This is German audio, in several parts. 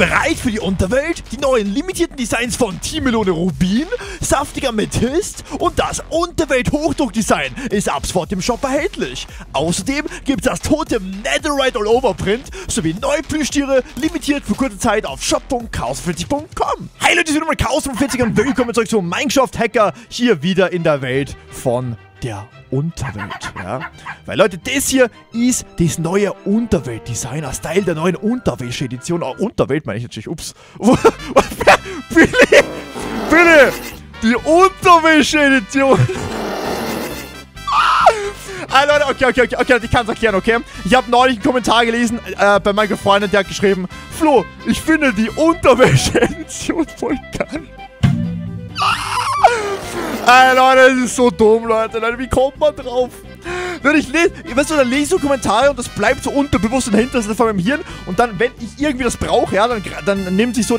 Bereit für die Unterwelt? Die neuen limitierten Designs von Teammelone Rubin, saftiger Amethyst und das Unterwelt-Hochdruck-Design ist ab sofort im Shop erhältlich. Außerdem gibt es das Totem Netherite All-Over-Print sowie neue Plüschtiere, limitiert für kurze Zeit auf shop.kauswitz.com. Hi Leute, ich bin Chaos40 und willkommen zurück zu Minecraft Hacker, hier wieder in der Welt von der Unterwelt, ja. Weil Leute, das hier ist das neue Unterwelt-Design als Teil der neuen Unterwelt-Edition. Oh, Unterwelt meine ich natürlich, ups. Billy! Die Unterwelt-Edition! Ah, Leute, okay, ich kann es erklären, okay? Ich habe neulich einen Kommentar gelesen bei meinem Freund, der hat geschrieben: Flo, ich finde die Unterwelt-Edition voll geil. Ey, Leute, das ist so dumm, Leute, wie kommt man drauf? Wenn ich lese, weißt du, dann lese ich so Kommentare und das bleibt so unterbewusst und hinter von meinem Hirn. Und dann, wenn ich irgendwie das brauche, ja, dann nimmt sich so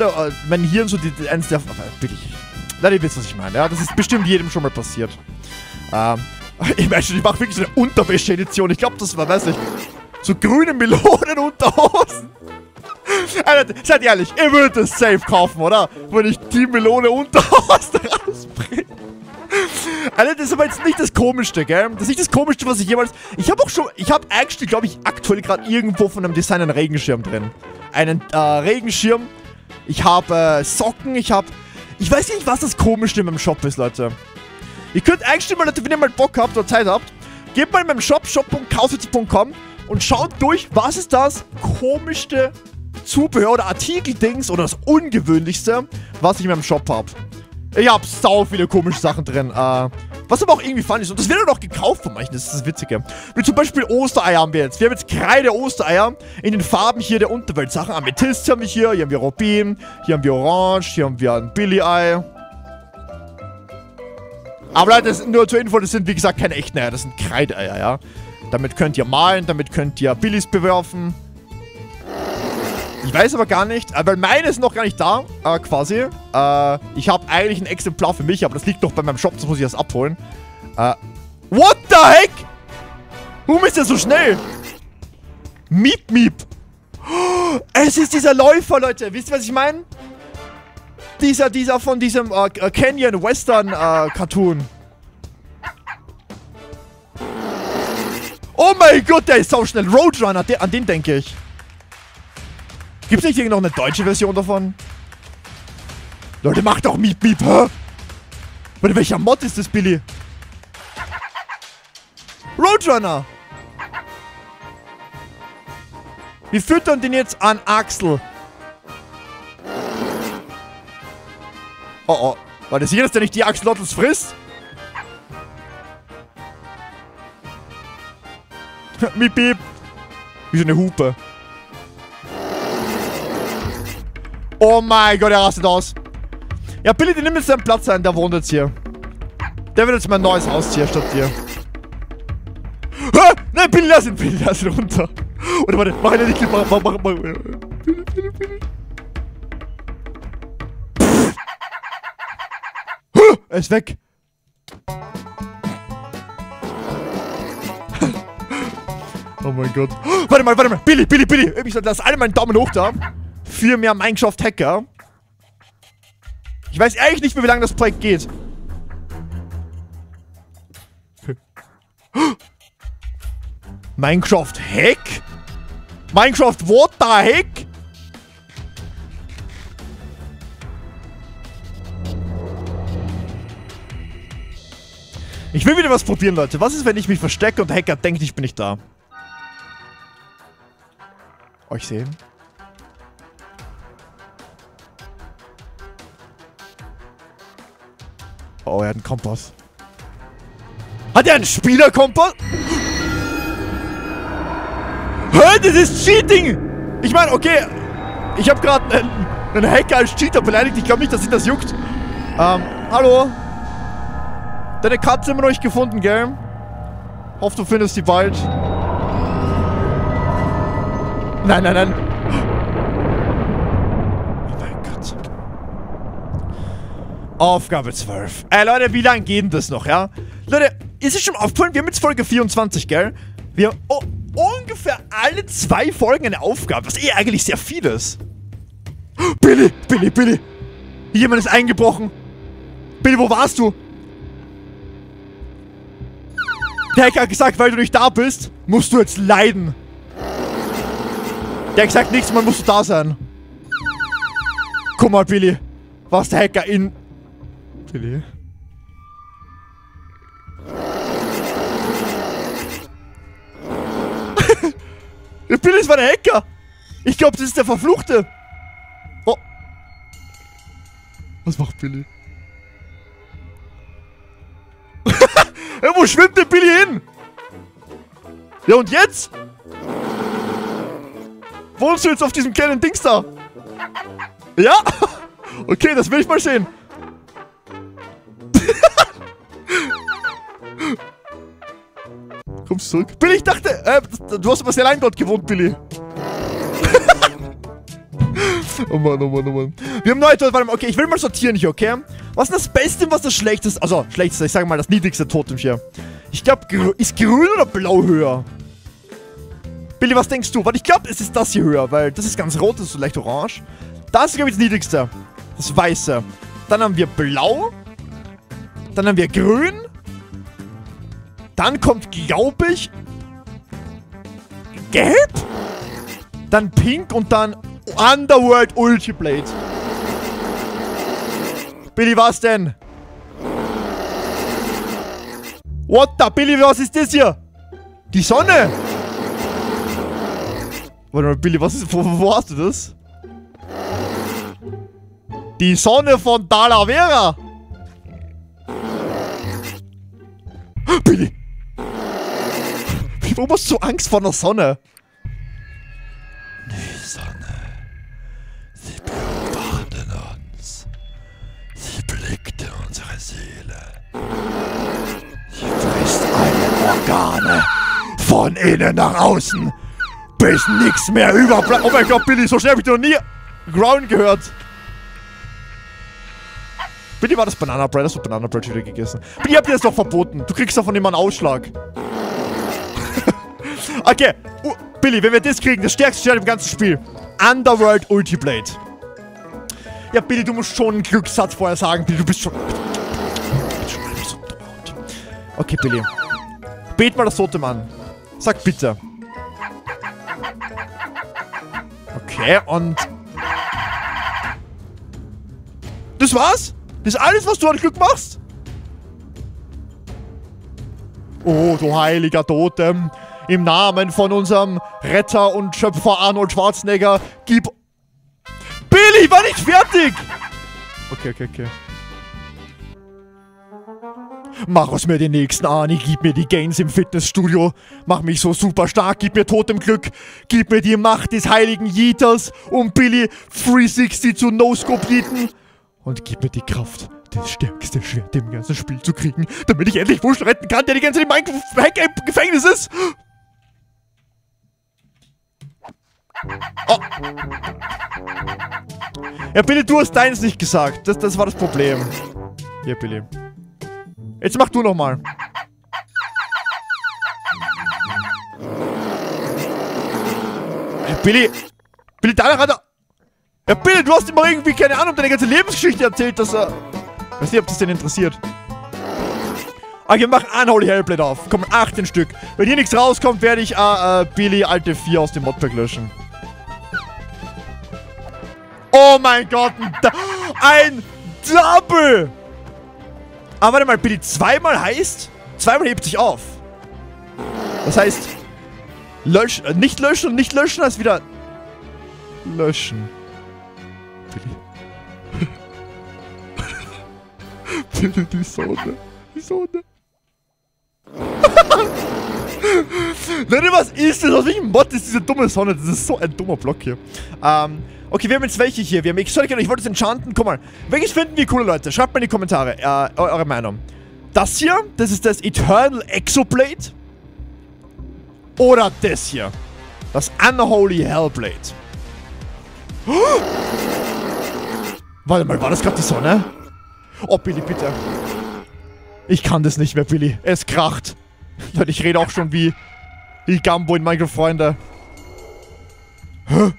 mein Hirn so eins der... Billy. Leute, ihr wisst, was ich meine, ja, das ist bestimmt jedem schon mal passiert. Ich meine schon, ich mache wirklich so eine Unterwäsche-Edition. Ich glaube, das war, weiß nicht, so grüne Melonen-Unterhosen. Alter, seid ehrlich, ihr würdet das safe kaufen, oder? Wenn ich die Melone-Unterhosen rausbringe. Alter, das ist aber jetzt nicht das Komischste, gell? Das ist nicht das Komischste, was ich jemals... Ich habe actually, glaube ich, aktuell gerade irgendwo von einem Design einen Regenschirm drin. Einen Regenschirm. Ich habe Socken, ich weiß nicht, was das Komischste in meinem Shop ist, Leute. Ihr könnt eigentlich mal, Leute, wenn ihr mal Bock habt oder Zeit habt, geht mal in meinem Shop, shop.kauswitz.com und schaut durch, was ist das komischste Zubehör oder Artikeldings oder das ungewöhnlichste, was ich in meinem Shop habe. Ich habe sau viele komische Sachen drin, was aber auch irgendwie fun ist. Und das wird doch gekauft von manchen, das ist das Witzige. Wie zum Beispiel Ostereier haben wir jetzt. Wir haben jetzt Kreide-Ostereier in den Farben hier der Unterwelt-Sachen. Amethyst haben wir hier haben wir Rubin, hier haben wir Orange, hier haben wir ein Billy-Ei. Aber Leute, das sind nur zur Info, das sind wie gesagt keine echten Eier, das sind Kreideier, ja. Damit könnt ihr malen, damit könnt ihr Billys bewerfen. Ich weiß aber gar nicht, weil meine ist noch gar nicht da, quasi. Ich habe eigentlich ein Exemplar für mich, aber das liegt noch bei meinem Shop, das muss ich erst abholen. What the heck? Warum ist der so schnell? Miep, miep. Oh, es ist dieser Läufer, Leute. Wisst ihr, was ich meine? Dieser von diesem Canyon Western Cartoon. Oh mein Gott, der ist so schnell. Roadrunner, an den denke ich. Gibt's nicht noch eine deutsche Version davon? Leute, macht doch Miep Miep, hä? Warte, welcher Mod ist das, Billy? Roadrunner! Wir füttern den jetzt an Axel. Oh oh. Warte, sicher, dass der nicht die Axelotlus frisst? Miep Miep. Wie so eine Hupe. Oh mein Gott, er rastet aus. Ja, Billy, der nimmt jetzt seinen Platz ein, der wohnt jetzt hier. Der wird jetzt mein neues Haustier statt dir. Hä? Nein, Billy, lass ihn runter. Oder warte, mach ihn nicht, mach. Pff. Hä? Er ist weg. Oh mein Gott. Warte mal, Billy. Ich lass alle meinen Daumen hoch da. Für mehr Minecraft Hacker. Ich weiß ehrlich nicht mehr, wie lange das Projekt geht. Minecraft Hack? Minecraft what the heck? Ich will wieder was probieren, Leute. Was ist, wenn ich mich verstecke und der Hacker denkt, ich bin nicht da? Euch sehen? Oh, er hat einen Kompass. Hat er einen Spielerkompass? Hä, das ist Cheating! Ich meine, okay, ich habe gerade einen Hacker als Cheater beleidigt. Ich glaube nicht, dass ihn das juckt. Hallo? Deine Katze immer noch nicht gefunden, gell? Hoff, du findest sie bald. Nein. Aufgabe 12. Leute, wie lange geht denn das noch, ja? Leute, ist es schon aufgefallen? Wir haben jetzt Folge 24, gell? Wir haben ungefähr alle 2 Folgen eine Aufgabe, was eigentlich sehr viel ist. Billy, Billy, Billy! Jemand ist eingebrochen! Billy, wo warst du? Der Hacker hat gesagt, weil du nicht da bist, musst du jetzt leiden. Der hat gesagt, nächstes Mal musst du da sein. Guck mal, Billy, was der Hacker in... Billy? Billy ist mein Hacker! Ich glaube, das ist der Verfluchte! Oh! Was macht Billy? Wo schwimmt der Billy hin? Ja, und jetzt? Wohnst du jetzt auf diesem kleinen Dings da? Ja? Okay, das will ich mal sehen. Kommst du zurück? Billy, ich dachte, du hast über sehr lang dort gewohnt, Billy. Oh Mann, oh Mann, oh Mann. Wir haben neue Totem. Okay, ich will mal sortieren hier, okay? Was ist das Beste und was das Schlechteste? Also, Schlechteste, ich sage mal das niedrigste Totem hier. Ich glaube, ist grün oder blau höher? Billy, was denkst du? Weil ich glaube, es ist das hier höher, weil das ist ganz rot, das ist so leicht orange. Das ist, glaube ich, das niedrigste. Das weiße. Dann haben wir blau. Dann haben wir grün. Dann kommt, glaube ich, gelb. Dann pink und dann... Underworld Ultra Blade. Billy, was denn? What the? Billy, was ist das hier? Die Sonne! Warte mal, Billy, was ist. Wo hast du das? Die Sonne von Dalavera! Billy! Warum hast du Angst vor der Sonne? Die Sonne. Organe von innen nach außen, bis nichts mehr überbleibt. Oh mein Gott, Billy, so schnell habe ich noch nie Ground gehört. Billy, war das Banana Bread? Hast du Banana Bread wieder gegessen? Billy, habt ihr das doch verboten. Du kriegst davon immer einen Ausschlag. Okay, Billy, wenn wir das kriegen, das stärkste Schwert im ganzen Spiel. Underworld Ultiblade. Ja, Billy, du musst schon einen Glückssatz vorher sagen. Billy, du bist schon... Okay, Billy. Bet mal das Totem an. Sag bitte. Okay, und... Das war's? Das ist alles, was du an Glück machst? Oh, du heiliger Totem. Im Namen von unserem Retter und Schöpfer Arnold Schwarzenegger, gib... Billy, war nicht fertig! Okay, okay, okay. Mach aus mir den nächsten Ani, gib mir die Gains im Fitnessstudio, mach mich so super stark, gib mir Totem Glück, gib mir die Macht des heiligen Jeters, um Billy 360 zu No-Scope-Jeten und gib mir die Kraft, das stärkste Schwert im ganzen Spiel zu kriegen, damit ich endlich Wuschel retten kann, der die ganze Zeit in Minecraft im Gefängnis ist. Oh. Ja, Billy, du hast deins nicht gesagt, das war das Problem. Ja, Billy. Jetzt mach du nochmal. Hey, Billy. Billy, danach hat er... Ja, Billy, du hast ihm mal irgendwie, keine Ahnung, deine ganze Lebensgeschichte erzählt, dass er... Ich weiß nicht, ob das den interessiert. Okay, wir machen Unholy Hellblade auf. Kommen 18 Stück. Wenn hier nichts rauskommt, werde ich Billy alte 4 aus dem Modpack löschen. Oh mein Gott, ein Double! Ah, warte mal, Billy, zweimal heißt, zweimal hebt sich auf. Das heißt, löschen, nicht löschen und nicht löschen, heißt wieder löschen. Billy. Billy, die Sonne. Die Sonne. Leute, was ist das? Aus welchem Mod ist diese dumme Sonne? Das ist so ein dummer Block hier. Okay, wir haben jetzt welche hier. Wir haben Exotic und ich wollte es enchanten. Guck mal, welches finden wir coole Leute? Schreibt mal in die Kommentare eure Meinung. Das hier, das ist das Eternal Exoblade. Oder das hier. Das Unholy Hellblade. Oh! Warte mal, war das gerade die Sonne? Oh, Billy, bitte. Ich kann das nicht mehr, Billy. Es kracht. Leute, ich rede auch schon wie Gambo in Minecraft, Freunde. Hä?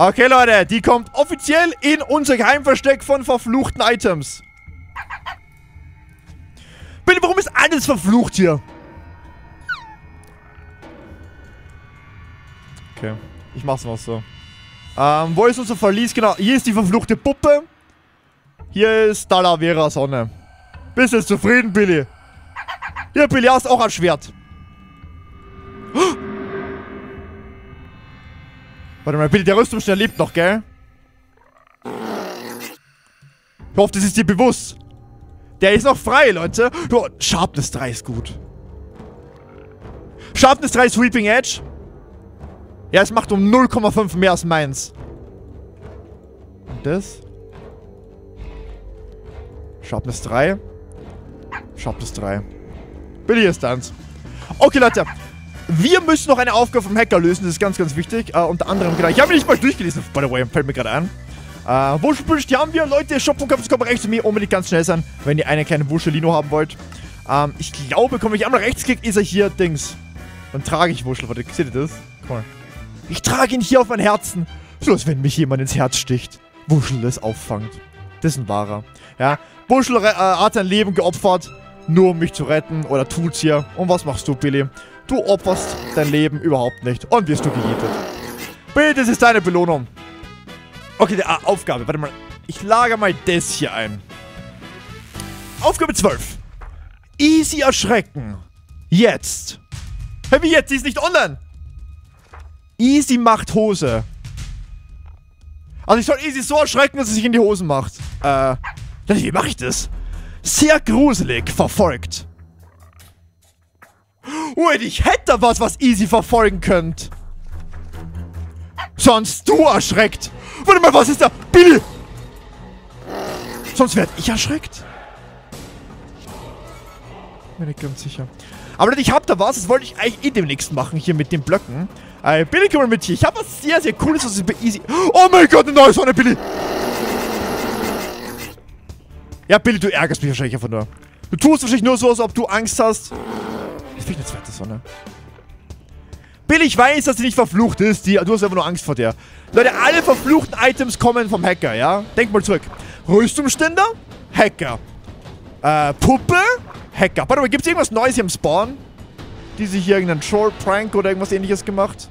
Okay, Leute, die kommt offiziell in unser Geheimversteck von verfluchten Items. Billy, warum ist alles verflucht hier? Okay, ich mach's mal so. Wo ist unser Verlies? Genau, hier ist die verfluchte Puppe. Hier ist Dalavera Sonne. Bist du zufrieden, Billy? Hier, Billy, hast auch ein Schwert. Warte mal, Billy, der Rüstungssteher lebt noch, gell? Ich hoffe, das ist dir bewusst. Der ist noch frei, Leute. Oh, Sharpness 3 ist gut. Sharpness 3 Sweeping Edge. Ja, es macht um 0,5 mehr als meins. Und das? Sharpness 3. Sharpness 3. Billy ist deins. Okay, Leute. Wir müssen noch eine Aufgabe vom Hacker lösen, das ist ganz, ganz wichtig. Unter anderem, genau, ich habe mich nicht mal durchgelesen, by the way, fällt mir gerade ein. Wuschel, die haben wir, Leute, shop.kauswitz.com rechts zu mir, unbedingt ganz schnell sein, wenn ihr eine kleine Wuschelino haben wollt. Ich glaube, komm, wenn ich einmal rechts klicke, ist er hier, Dings. Dann trage ich Wuschel, warte, seht ihr das? Guck mal. Ich trage ihn hier auf mein Herzen, so als wenn mich jemand ins Herz sticht. Wuschel das auffangt. Das ist ein wahrer, ja. Wuschel hat sein Leben geopfert, nur um mich zu retten, oder tut's hier. Und was machst du, Billy? Du opferst dein Leben überhaupt nicht und wirst du gejätet. Billy, das ist deine Belohnung. Okay, die Aufgabe. Warte mal. Ich lagere mal das hier ein. Aufgabe 12. Easy erschrecken. Jetzt. Hey, wie jetzt? Sie ist nicht online. Easy macht Hose. Also ich soll Easy so erschrecken, dass sie sich in die Hosen macht. Wie mache ich das? Sehr gruselig. Verfolgt. Wait, ich hätte da was, was Easy verfolgen könnt. Sonst du erschreckt. Warte mal, was ist da? Billy! Sonst werd ich erschreckt. Bin nicht ganz sicher. Aber ich hab da was, das wollte ich eigentlich eh demnächst machen, hier mit den Blöcken. Billy, komm mal mit hier. Ich habe was sehr, sehr Cooles, was ist bei Easy... Oh mein Gott, eine neue Sonne, Billy! Ja, Billy, du ärgerst mich wahrscheinlich einfach nur. Du tust wahrscheinlich nur so, als ob du Angst hast. Jetzt fehlt eine zweite Sonne. Billy, ich weiß, dass sie nicht verflucht ist. Du hast einfach nur Angst vor der. Leute, alle verfluchten Items kommen vom Hacker, ja? Denk mal zurück. Rüstungsständer? Hacker. Puppe? Hacker. Warte mal, gibt es irgendwas Neues hier im Spawn? Die sich hier irgendeinen Troll-Prank oder irgendwas ähnliches gemacht?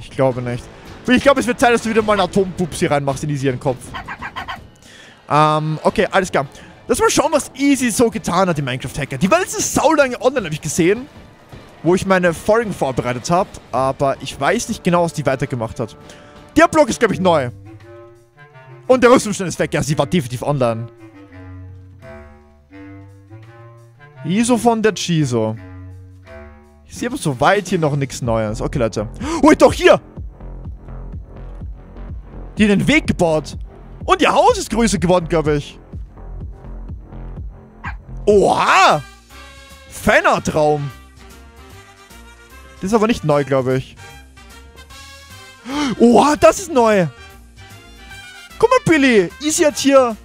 Ich glaube nicht. Ich glaube, es wird Zeit, dass du wieder mal einen Atompups hier reinmachst in ihren Kopf. Okay, alles klar. Lass mal schauen, was Easy so getan hat, die Minecraft-Hacker. Die war letztens saulange online, habe ich gesehen. Wo ich meine Folgen vorbereitet habe. Aber ich weiß nicht genau, was die weitergemacht hat. Der Block ist, glaube ich, neu. Und der Rüstungsstand ist weg. Ja, sie war definitiv online. Iso von der Chiso. Ich sehe aber soweit hier noch nichts Neues. Okay, Leute. Wait, doch hier! Die hat den Weg gebaut. Und ihr Haus ist größer geworden, glaube ich. Oha! Fennertraum. Das ist aber nicht neu, glaube ich. Oha, das ist neu. Guck mal, Billy. Easy hat hier...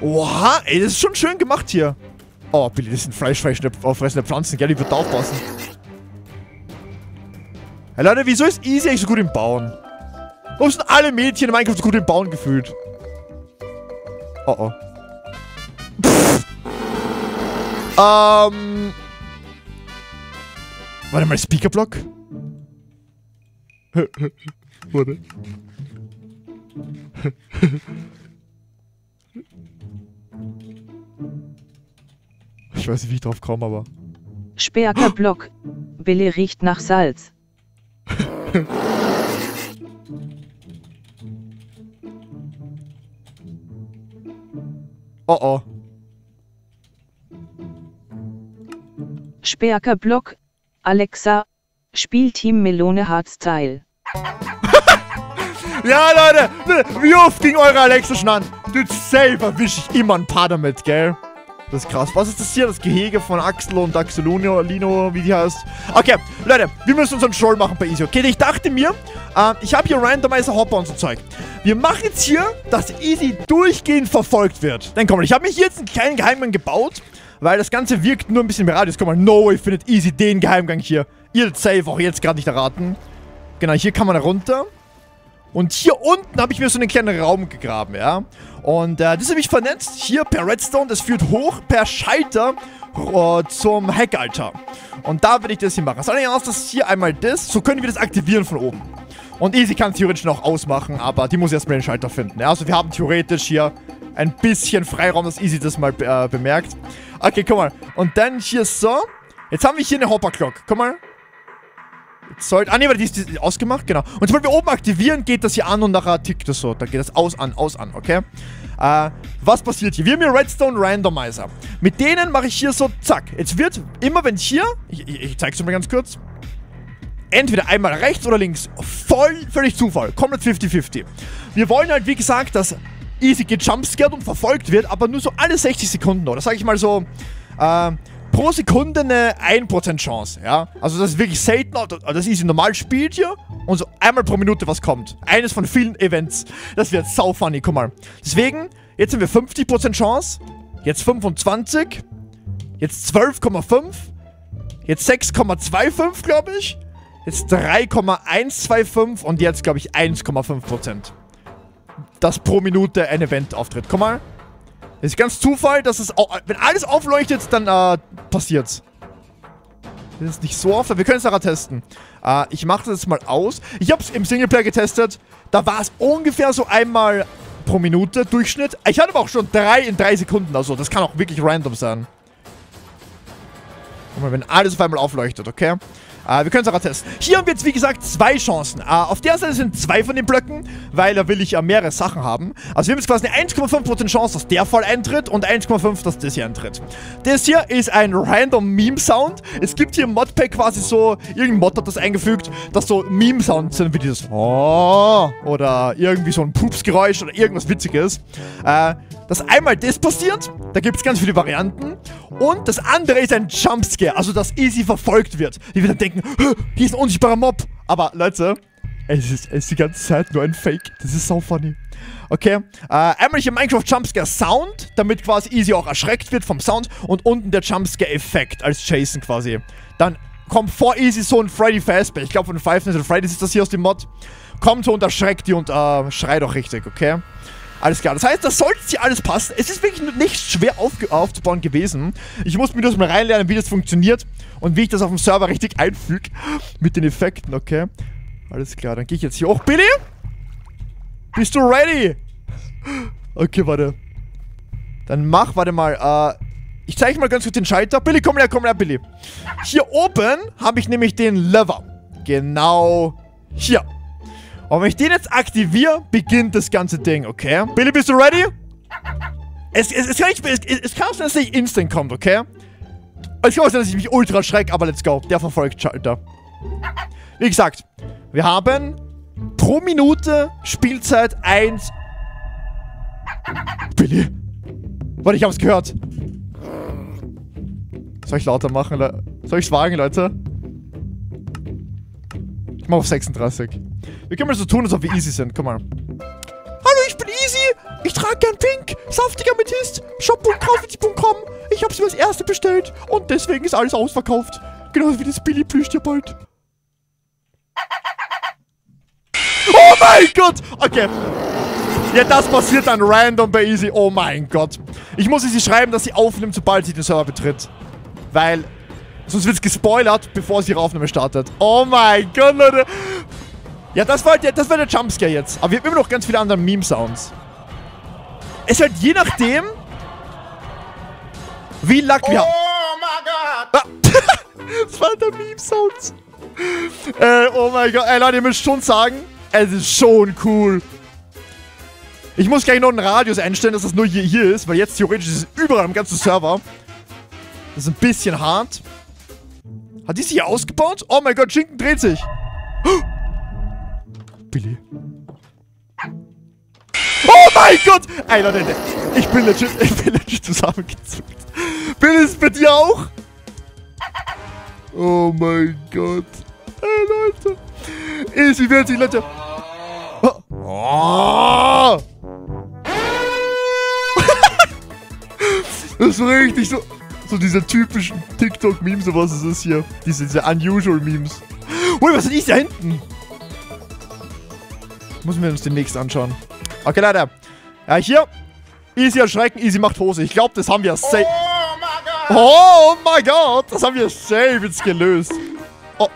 Oha, ey, das ist schon schön gemacht hier. Oh, Billy, das sind fleischfressende Pflanzen, gell? Die wird aufpassen. Hey, Leute, wieso ist Easy eigentlich so gut im Bauen? Warum sind alle Mädchen in Minecraft so gut im Bauen gefühlt? Oh oh. Pff. Warte mal, Speakerblock? Warte. Ich weiß nicht, wie ich drauf komme, aber... Speakerblock. Billy riecht nach Salz. Oh oh. Speakerblock, Alexa, spiel Team Melone Hardstyle. Ja, Leute, wie oft ging eure Alexa schon an? Du selber wisch ich immer ein paar damit, gell? Das ist krass. Was ist das hier? Das Gehege von Axel und Axelonio, Lino, wie die heißt. Okay, Leute, wir müssen unseren Troll machen bei Easy, okay? Ich dachte mir, ich habe hier Randomizer Hopper und so Zeug. Wir machen jetzt hier, dass Easy durchgehend verfolgt wird. Dann komm, ich habe mir hier jetzt einen kleinen Geheimgang gebaut. weil das Ganze wirkt nur ein bisschen mehr Radius. Guck mal, no way findet easy den Geheimgang hier. Ihr werdet safe auch jetzt gerade nicht erraten. Genau, hier kann man runter. Und hier unten habe ich mir so einen kleinen Raum gegraben, ja. Und das ist nämlich vernetzt hier per Redstone. Das führt hoch per Schalter zum Heckaltar. Und da werde ich das hier machen. Das sah nicht aus, dass hier einmal das. So können wir das aktivieren von oben. Und easy kann es theoretisch noch ausmachen, aber die muss erstmal den Schalter finden. Ja? Also wir haben theoretisch hier ein bisschen Freiraum, dass easy das mal bemerkt. Okay, guck mal. Und dann hier so. Jetzt haben wir hier eine Hopper-Clock. Guck mal. Ah ne, weil die ist ausgemacht, genau. Und sobald wir oben aktivieren, geht das hier an und nachher tickt das so. Dann geht das aus, an, okay? Was passiert hier? Wir haben hier Redstone Randomizer. Mit denen mache ich hier so, zack. Jetzt wird immer, wenn hier, ich zeig's dir mal ganz kurz, entweder einmal rechts oder links. Völlig Zufall. Komplett 50-50. Wir wollen halt, wie gesagt, dass easy gejumpscared und verfolgt wird, aber nur so alle 60 Sekunden, oder sag ich mal so, pro Sekunde eine 1% Chance, ja. Also das ist wirklich selten, das easy normal spielt hier und so einmal pro Minute was kommt. Eines von vielen Events. Das wird sau funny, guck mal. Deswegen, jetzt haben wir 50% Chance, jetzt 25, jetzt 12,5, jetzt 6,25, glaube ich, jetzt 3,125 und jetzt, glaube ich, 1,5%. Das pro Minute ein Event auftritt. Guck mal. Es ist ganz Zufall, dass es, wenn alles aufleuchtet, dann passiert's. Das ist nicht so oft, aber wir können es nachher testen. Ich mache das jetzt mal aus. Ich habe es im Singleplayer getestet. Da war es ungefähr so einmal pro Minute Durchschnitt. Ich hatte aber auch schon 3 in 3 Sekunden. Also das kann auch wirklich random sein. Guck mal, wenn alles auf einmal aufleuchtet, okay? Wir können es auch testen. Hier haben wir jetzt, wie gesagt, 2 Chancen. Auf der Seite sind 2 von den Blöcken, weil da will ich mehrere Sachen haben. Also wir haben jetzt quasi eine 1,5% Chance, dass der Fall eintritt und 1,5%, dass das hier eintritt. Das hier ist ein random Meme-Sound. Es gibt hier im Modpack quasi so, irgendein Mod hat das eingefügt, dass so Meme-Sounds sind, wie dieses Oh! Oder irgendwie so ein Pups-Geräusch oder irgendwas Witziges. Dass einmal das passiert, da gibt es ganz viele Varianten. Und das andere ist ein Jumpscare, also dass easy verfolgt wird. Die wir dann denken, hier ist ein unsichtbarer Mob. Aber Leute, es ist die ganze Zeit nur ein Fake. Das ist so funny. Okay, einmal hier Minecraft Jumpscare Sound, damit quasi easy auch erschreckt wird vom Sound. Und unten der Jumpscare Effekt als Jason quasi. Dann kommt vor easy so ein Freddy Fazbear. Ich glaube von Five Nights at Freddy's ist das hier aus dem Mod. Kommt so und erschreckt die und schreit auch richtig, okay? Alles klar, das heißt, das sollte hier alles passen. Es ist wirklich nicht schwer aufzubauen gewesen. Ich muss mir das mal reinlernen, wie das funktioniert und wie ich das auf dem Server richtig einfüge mit den Effekten, okay? Alles klar, dann gehe ich jetzt hier hoch. Billy? Bist du ready? Okay, warte. Dann mach, warte mal, ich zeige mal ganz kurz den Schalter. Billy, komm her, Billy. Hier oben habe ich nämlich den Lever. Genau hier. Und wenn ich den jetzt aktiviere, beginnt das ganze Ding, okay? Billy, bist du ready? Es kann auch sein, dass nicht instant kommt, okay? Es kann auch sein, dass ich mich ultra schreck, aber let's go. Der verfolgt Schalter. Wie gesagt, wir haben pro Minute Spielzeit 1... Billy! Warte, ich hab's gehört. Soll ich lauter machen? Soll ich's wagen, Leute? Ich mach auf 36. Wir können mal so tun, als ob wir easy sind. Guck mal. Hallo, ich bin easy. Ich trage gern pink. Saftiger Amethyst. shop.kauswitz.com. Ich hab's mir als erste bestellt. Und deswegen ist alles ausverkauft. Genauso wie das Billy Plüschtier bald. Oh mein Gott. Okay. Ja, das passiert dann random bei easy. Oh mein Gott. Ich muss easy schreiben, dass sie aufnimmt, sobald sie den Server betritt. Weil... sonst wird's gespoilert, bevor sie ihre Aufnahme startet. Oh mein Gott, Leute. Ja, das war der Jumpscare jetzt. Aber wir haben immer noch ganz viele andere Meme-Sounds. Es ist halt je nachdem, wie lucky wir haben. Oh mein Gott! Das war der Meme-Sounds. Oh mein Gott. Ey, Leute, ihr müsst schon sagen, es ist schon cool. Ich muss gleich noch einen Radius einstellen, dass das nur hier ist, weil jetzt theoretisch ist es überall am ganzen Server. Das ist ein bisschen hart. Hat die sich hier ausgebaut? Oh mein Gott, Schinken dreht sich. Billy. Oh mein Gott! Ey, Leute, ich bin legit zusammengezuckt. Billy, ist bei dir auch? Oh mein Gott. Ey, Leute. Easy wird sich, Leute. Oh. Oh. Das ist richtig so... So diese typischen TikTok-Memes, sowas ist es hier. Diese Unusual-Memes. Ui, was ist da hinten? Müssen wir uns demnächst anschauen. Okay, Leute. Ja, hier. Easy erschrecken, Easy macht Hose. Ich glaube, das haben wir safe. Oh mein Gott. Das haben wir safe jetzt gelöst. Oh,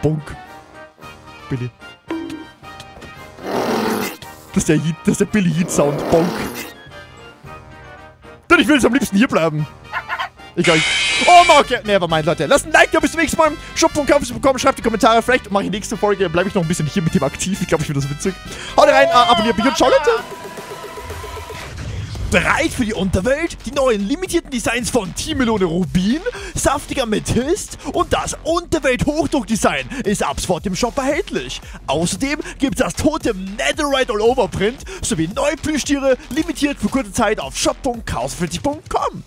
Bunk. Billy. Das ist der Billy-Hit-Sound. Bonk. Denn ich will jetzt am liebsten hier bleiben. Egal. Oh, okay. Nevermind, Leute. Lasst ein Like da. Bis zum nächsten Mal. shop.kauswitz.com. Schreibt die Kommentare. Vielleicht mache ich in der nächsten Folge. Bleibe ich noch ein bisschen hier mit dem aktiv. Ich glaube, ich finde das witzig. Haut rein, abonniert mich und ciao, Leute. Bereit für die Unterwelt? Die neuen limitierten Designs von Teammelone Rubin, saftiger Amethyst und das Unterwelt-Hochdruck-Design ist ab sofort im Shop erhältlich. Außerdem gibt es das Totem Netherite All-Over-Print sowie neue Plüschtiere limitiert für kurze Zeit auf shop.chaosflo44.com.